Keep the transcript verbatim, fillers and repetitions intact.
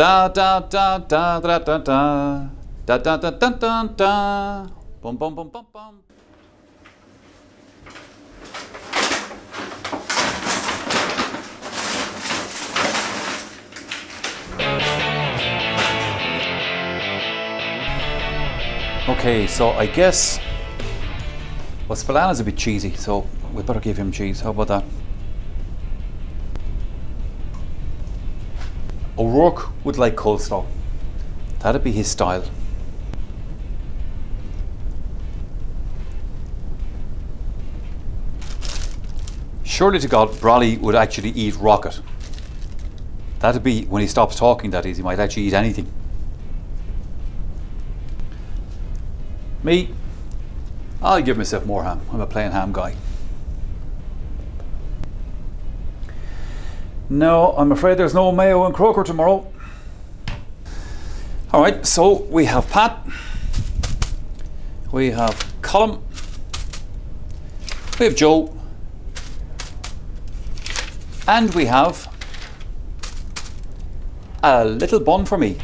Da da da da da da da da da da da da da. Bum bum bum bum bum. Okay, so I guess, well, Spillane is a bit cheesy, so we better give him cheese. How about that? O'Rourke would like coleslaw. That'd be his style. Surely to God, Brolly would actually eat rocket. That'd be when he stops talking. That is, he might actually eat anything. Me, I'll give myself more ham. I'm a plain ham guy. No, I'm afraid there's no Mayo and Croker tomorrow. All right, so we have Pat, we have Colm, we have Joe, and we have a little bun for me.